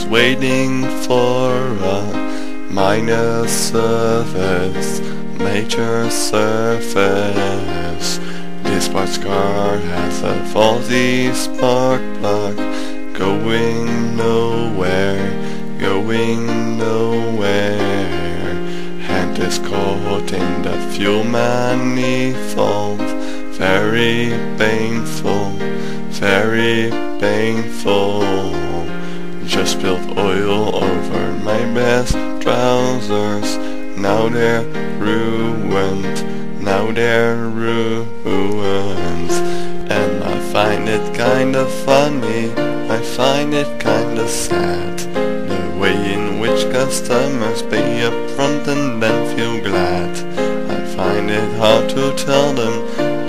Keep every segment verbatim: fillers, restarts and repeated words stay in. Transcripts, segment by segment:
is waiting for a minor service, major service. This sports car has a faulty spark plug, going nowhere, going nowhere. Hand is caught in the fuel manifold, very painful, very painful. Just spilled oil over my best trousers, now they're ruined, now they're ruined. And I find it kinda funny, I find it kinda sad, the way in which customers pay up front and then feel glad. I find it hard to tell them,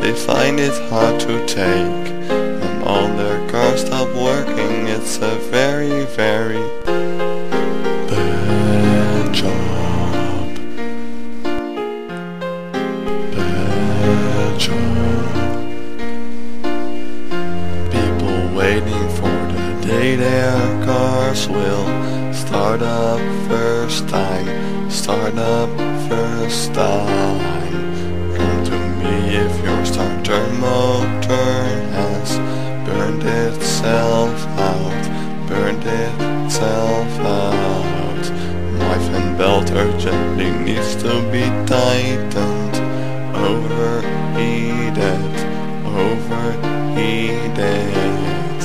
they find it hard to take. When all their cars stop working, it's a very, very bad job. Bad job. People waiting for the day their cars will start up first time, start up first time. Come to me if your starter motor has burned itself out, burned itself out. Knife and belt urgently needs to be tightened. Overheated, overheated.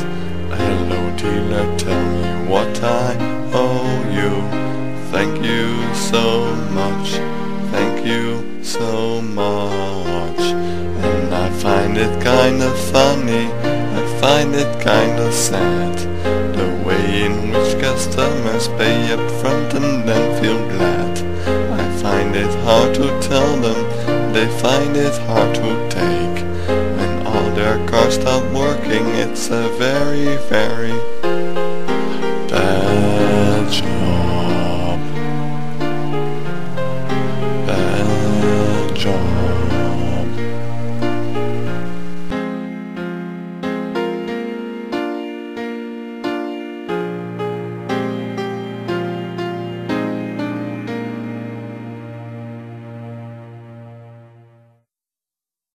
Hello dealer, tell me what I owe you. Thank you so much, thank you so much. And I find it kinda funny, I find it kinda sad, the way in which customers pay up front and then feel glad. I find it hard to tell them, they find it hard to take. When all their cars stop working, it's a very, very